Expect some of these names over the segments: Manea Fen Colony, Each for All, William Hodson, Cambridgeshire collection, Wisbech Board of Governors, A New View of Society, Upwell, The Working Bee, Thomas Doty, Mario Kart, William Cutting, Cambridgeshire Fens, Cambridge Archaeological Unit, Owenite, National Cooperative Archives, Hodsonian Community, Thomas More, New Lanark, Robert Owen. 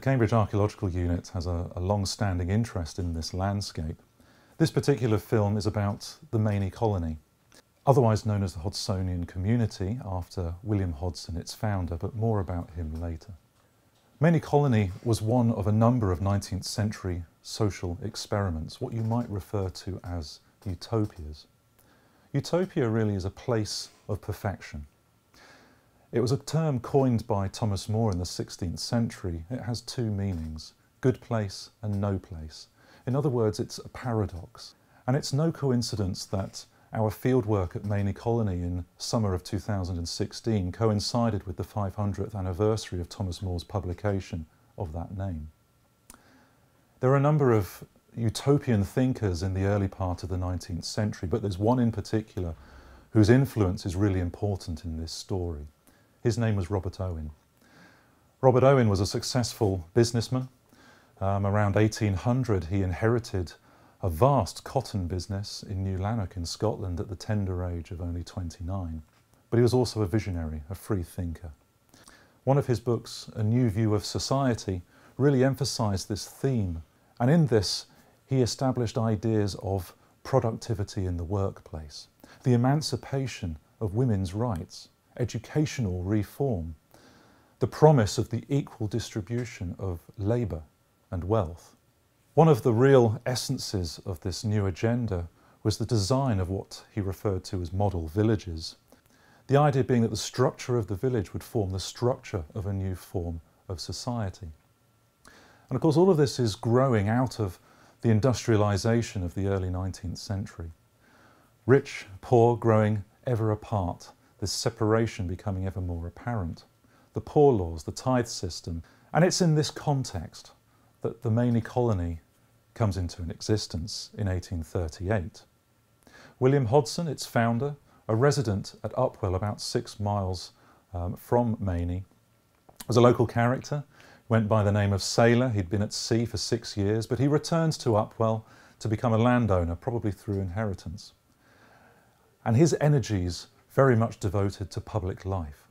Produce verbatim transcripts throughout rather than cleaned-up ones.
The Cambridge Archaeological Unit has a, a long-standing interest in this landscape. This particular film is about the Manea colony, otherwise known as the Hodsonian Community, after William Hodson, its founder, but more about him later. Manea colony was one of a number of nineteenth century social experiments, what you might refer to as utopias. Utopia really is a place of perfection. It was a term coined by Thomas More in the sixteenth century. It has two meanings, good place and no place. In other words, it's a paradox. And it's no coincidence that our fieldwork at Manea Colony in summer of two thousand sixteen coincided with the five hundredth anniversary of Thomas More's publication of that name. There are a number of utopian thinkers in the early part of the nineteenth century, but there's one in particular whose influence is really important in this story. His name was Robert Owen. Robert Owen was a successful businessman. Um, around eighteen hundred, he inherited a vast cotton business in New Lanark in Scotland at the tender age of only twenty-nine. But he was also a visionary, a free thinker. One of his books, A New View of Society, really emphasised this theme, and in this he established ideas of productivity in the workplace, the emancipation of women's rights, educational reform, the promise of the equal distribution of labour and wealth. One of the real essences of this new agenda was the design of what he referred to as model villages, the idea being that the structure of the village would form the structure of a new form of society. And of course all of this is growing out of the industrialisation of the early nineteenth century. Rich, poor growing ever apart, this separation becoming ever more apparent. The poor laws, the tithe system, and it's in this context that the Manea colony comes into an existence in eighteen thirty-eight. William Hodson, its founder, a resident at Upwell about six miles um, from Manea, was a local character. Went by the name of Sailor. He'd been at sea for six years, but he returns to Upwell to become a landowner, probably through inheritance. And his energies very much devoted to public life.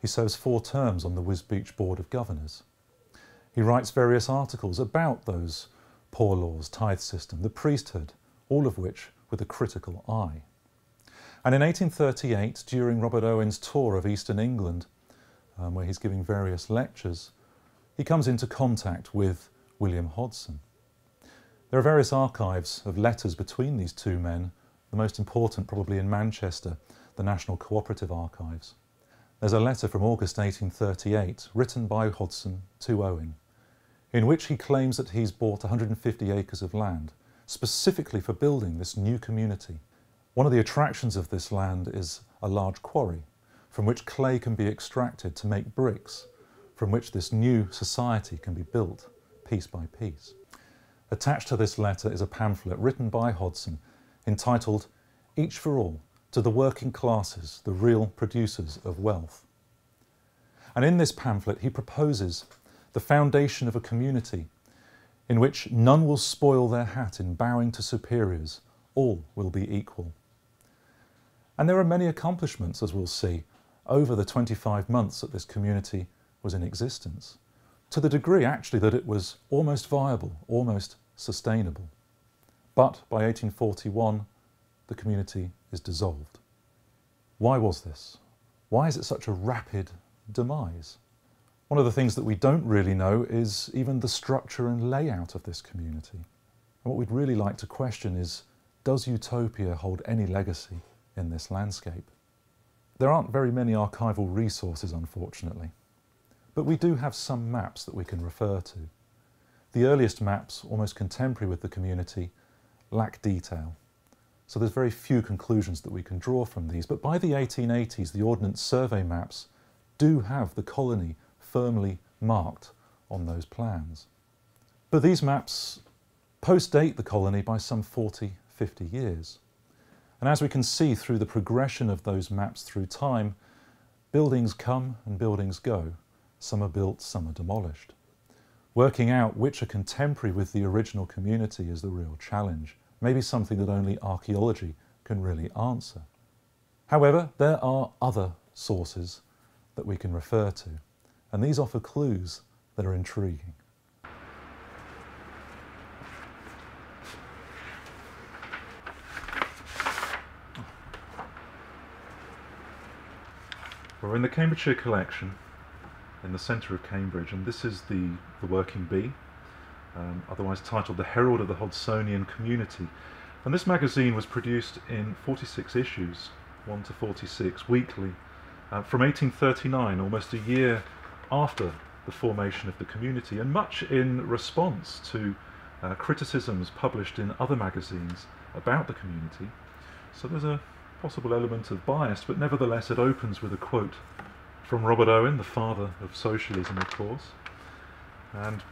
He serves four terms on the Wisbech Board of Governors. He writes various articles about those poor laws, tithe system, the priesthood, all of which with a critical eye. And in eighteen thirty-eight, during Robert Owen's tour of Eastern England, um, where he's giving various lectures, he comes into contact with William Hodson. There are various archives of letters between these two men, the most important probably in Manchester, the National Cooperative Archives. There's a letter from August eighteen thirty-eight, written by Hodson to Owen, in which he claims that he's bought one hundred fifty acres of land, specifically for building this new community. One of the attractions of this land is a large quarry, from which clay can be extracted to make bricks, from which this new society can be built piece by piece. Attached to this letter is a pamphlet written by Hodson entitled Each for All, to the Working Classes, the Real Producers of Wealth. And in this pamphlet he proposes the foundation of a community in which none will spoil their hat in bowing to superiors, all will be equal. And there are many accomplishments, as we'll see, over the twenty-five months that this community was in existence, to the degree actually that it was almost viable, almost sustainable. But by eighteen forty-one, the community is dissolved. Why was this? Why is it such a rapid demise? One of the things that we don't really know is even the structure and layout of this community. And what we'd really like to question is, does utopia hold any legacy in this landscape? There aren't very many archival resources, unfortunately. But we do have some maps that we can refer to. The earliest maps, almost contemporary with the community, lack detail. So there's very few conclusions that we can draw from these. But by the eighteen eighties, the Ordnance Survey maps do have the colony firmly marked on those plans. But these maps post-date the colony by some forty, fifty years. And as we can see through the progression of those maps through time, buildings come and buildings go. Some are built, some are demolished. Working out which are contemporary with the original community is the real challenge, maybe something that only archaeology can really answer. However, there are other sources that we can refer to, and these offer clues that are intriguing. We're in the Cambridgeshire collection, in the centre of Cambridge, and this is the, the Working Bee, um, otherwise titled The Herald of the Hodsonian Community. And this magazine was produced in forty-six issues, one to forty-six, weekly, uh, from eighteen thirty-nine, almost a year after the formation of the community, and much in response to uh, criticisms published in other magazines about the community. So there's a possible element of bias, but nevertheless it opens with a quote from Robert Owen, the father of socialism, of course, and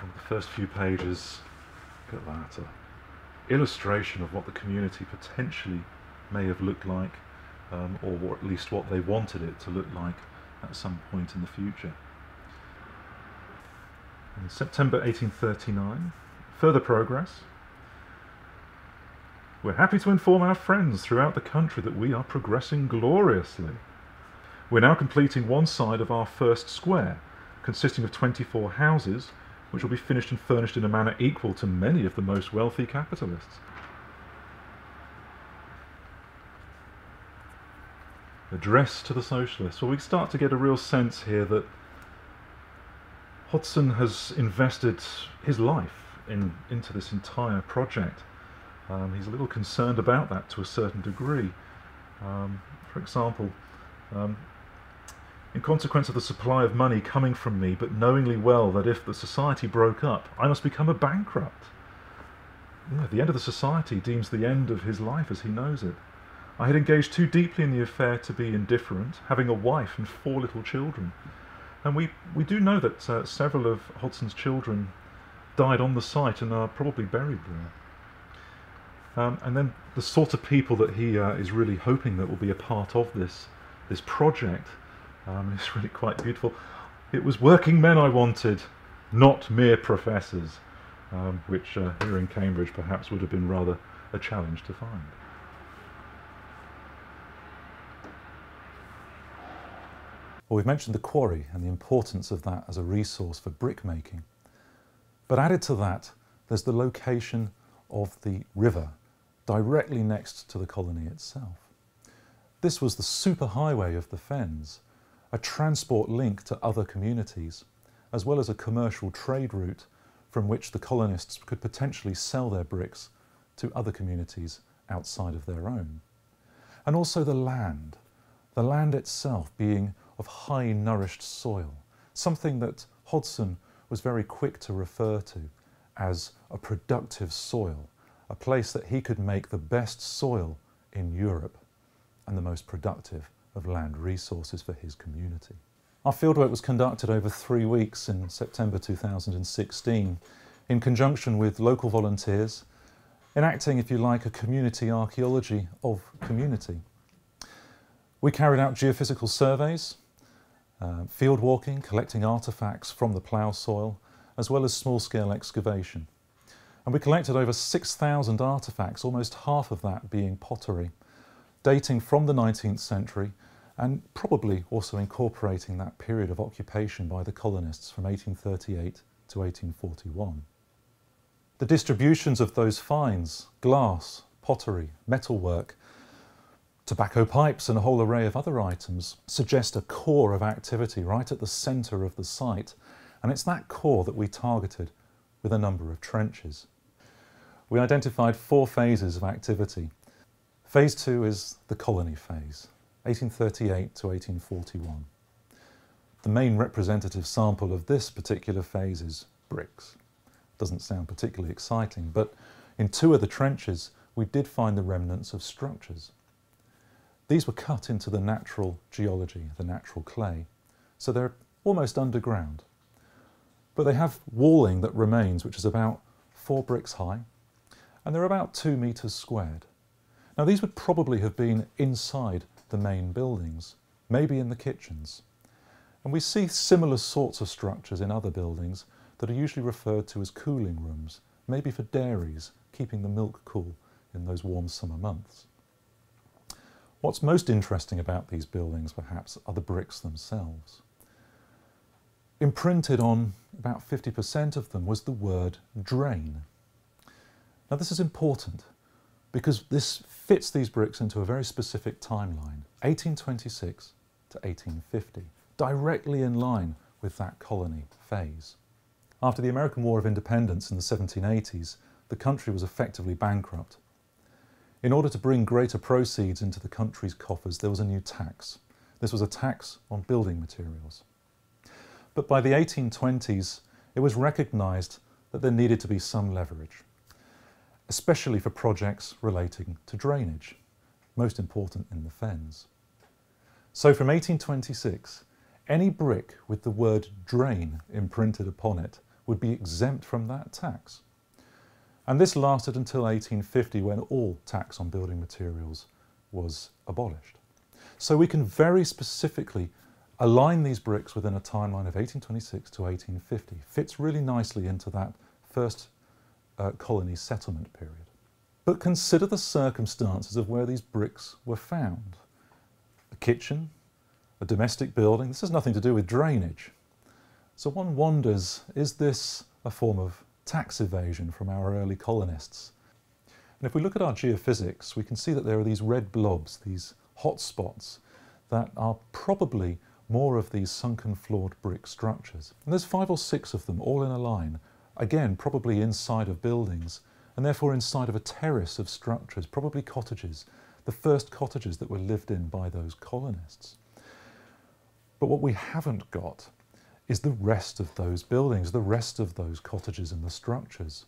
on the first few pages, look at that, an illustration of what the community potentially may have looked like, um, or at least what they wanted it to look like at some point in the future. In September eighteen thirty-nine, further progress. We're happy to inform our friends throughout the country that we are progressing gloriously. We're now completing one side of our first square, consisting of twenty-four houses, which will be finished and furnished in a manner equal to many of the most wealthy capitalists. Address to the socialists. Well, we start to get a real sense here that Hodson has invested his life in, into this entire project. Um, he's a little concerned about that to a certain degree. Um, for example, um, in consequence of the supply of money coming from me, but knowingly well that if the society broke up, I must become a bankrupt. Yeah, the end of the society deems the end of his life as he knows it. I had engaged too deeply in the affair to be indifferent, having a wife and four little children. And we, we do know that uh, several of Hodson's children died on the site and are probably buried there. Um, and then the sort of people that he uh, is really hoping that will be a part of this this project, um, it's really quite beautiful. It was working men I wanted, not mere professors, um, which uh, here in Cambridge perhaps would have been rather a challenge to find. Well, we've mentioned the quarry and the importance of that as a resource for brick making, but added to that there's the location of the river, directly next to the colony itself. This was the superhighway of the Fens, a transport link to other communities, as well as a commercial trade route from which the colonists could potentially sell their bricks to other communities outside of their own. And also the land, the land itself being of high nourished soil, something that Hodson was very quick to refer to as a productive soil, a place that he could make the best soil in Europe and the most productive of land resources for his community. Our fieldwork was conducted over three weeks in September two thousand sixteen in conjunction with local volunteers, enacting, if you like, a community archaeology of community. We carried out geophysical surveys, uh, field walking, collecting artefacts from the plough soil, as well as small-scale excavation. And we collected over six thousand artefacts, almost half of that being pottery, dating from the nineteenth century and probably also incorporating that period of occupation by the colonists from eighteen thirty-eight to eighteen forty-one. The distributions of those finds, glass, pottery, metalwork, tobacco pipes and a whole array of other items, suggest a core of activity right at the centre of the site. And it's that core that we targeted with a number of trenches. We identified four phases of activity. Phase two is the colony phase, eighteen thirty-eight to eighteen forty-one. The main representative sample of this particular phase is bricks. Doesn't sound particularly exciting, but in two of the trenches we did find the remnants of structures. These were cut into the natural geology, the natural clay, so they're almost underground. But they have walling that remains, which is about four bricks high, and they're about two metres squared. Now these would probably have been inside the main buildings, maybe in the kitchens. And we see similar sorts of structures in other buildings that are usually referred to as cooling rooms, maybe for dairies, keeping the milk cool in those warm summer months. What's most interesting about these buildings, perhaps, are the bricks themselves. Imprinted on about fifty percent of them was the word drain. Now this is important because this fits these bricks into a very specific timeline, eighteen twenty-six to eighteen fifty, directly in line with that colony phase. After the American War of Independence in the seventeen eighties, the country was effectively bankrupt. In order to bring greater proceeds into the country's coffers, there was a new tax. This was a tax on building materials. But by the eighteen twenties, it was recognised that there needed to be some leverage, especially for projects relating to drainage, most important in the fens. So from eighteen twenty-six, any brick with the word drain imprinted upon it would be exempt from that tax. And this lasted until eighteen fifty, when all tax on building materials was abolished. So we can very specifically align these bricks within a timeline of eighteen twenty-six to eighteen fifty. Fits really nicely into that first Uh, colony settlement period. But consider the circumstances of where these bricks were found. A kitchen, a domestic building, this has nothing to do with drainage. So one wonders, is this a form of tax evasion from our early colonists? And if we look at our geophysics, we can see that there are these red blobs, these hot spots, that are probably more of these sunken floored brick structures. And there's five or six of them all in a line, again probably inside of buildings, and therefore inside of a terrace of structures, probably cottages, the first cottages that were lived in by those colonists. But what we haven't got is the rest of those buildings, the rest of those cottages and the structures.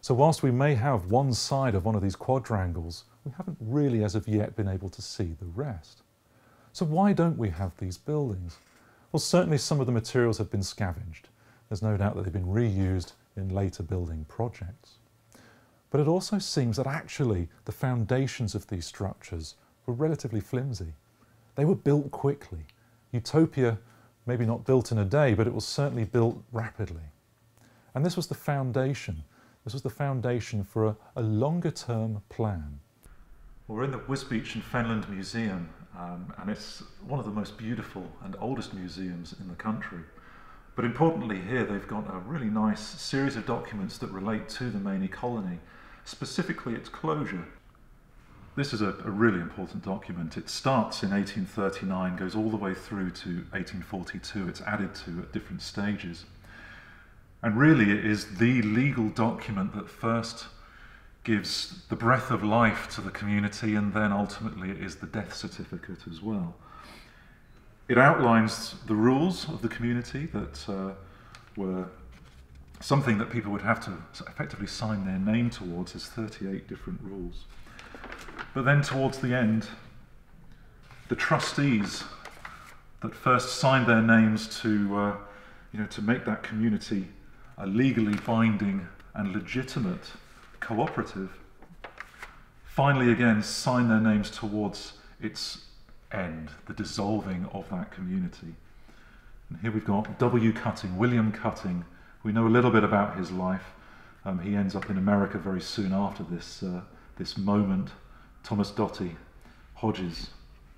So whilst we may have one side of one of these quadrangles, we haven't really as of yet been able to see the rest. So why don't we have these buildings? Well, certainly some of the materials have been scavenged. There's no doubt that they've been reused in later building projects. But it also seems that actually the foundations of these structures were relatively flimsy. They were built quickly. Utopia, maybe not built in a day, but it was certainly built rapidly. And this was the foundation. This was the foundation for a, a longer-term plan. Well, we're in the Wisbech and Fenland Museum, um, and it's one of the most beautiful and oldest museums in the country. But importantly here, they've got a really nice series of documents that relate to the Manea colony, specifically its closure. This is a, a really important document. It starts in eighteen thirty-nine, goes all the way through to eighteen forty-two. It's added to at different stages. And really it is the legal document that first gives the breath of life to the community, and then ultimately it is the death certificate as well. It outlines the rules of the community that uh, were something that people would have to effectively sign their name towards. There's thirty-eight different rules. But then towards the end, the trustees that first signed their names to, uh, you know, to make that community a legally binding and legitimate cooperative, finally again sign their names towards its end, the dissolving of that community. And here we've got W. Cutting, William Cutting. We know a little bit about his life. Um, he ends up in America very soon after this, uh, this moment. Thomas Doty, Hodges,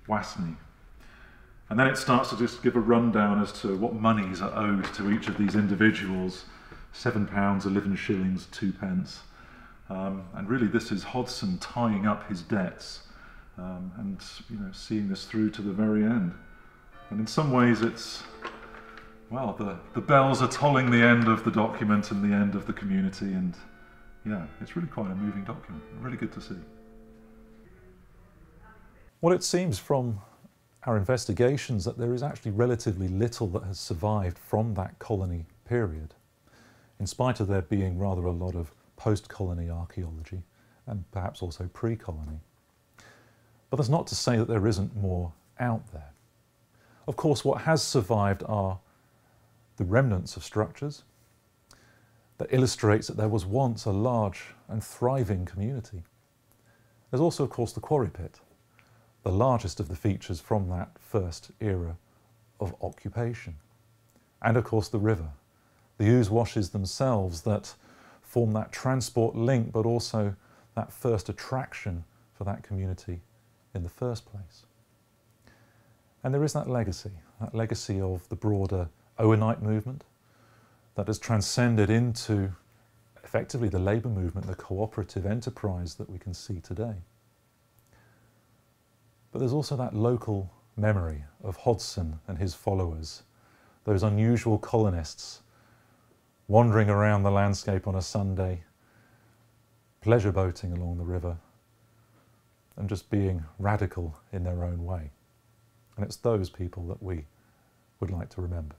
Wasney. And then it starts to just give a rundown as to what monies are owed to each of these individuals. Seven pounds, eleven shillings, two pence. Um, and really this is Hodson tying up his debts. Um, and you know, seeing this through to the very end. And in some ways it's, well, the, the bells are tolling the end of the document and the end of the community, and yeah, it's really quite a moving document, really good to see. Well, it seems from our investigations that there is actually relatively little that has survived from that colony period, in spite of there being rather a lot of post-colony archaeology and perhaps also pre-colony. But that's not to say that there isn't more out there. Of course, what has survived are the remnants of structures that illustrates that there was once a large and thriving community. There's also, of course, the quarry pit, the largest of the features from that first era of occupation. And of course, the river, the ooze washes themselves that form that transport link, but also that first attraction for that community in the first place. And there is that legacy, that legacy of the broader Owenite movement that has transcended into effectively the labour movement, the cooperative enterprise that we can see today. But there's also that local memory of Hodson and his followers, those unusual colonists wandering around the landscape on a Sunday, pleasure boating along the river, and just being radical in their own way. And it's those people that we would like to remember.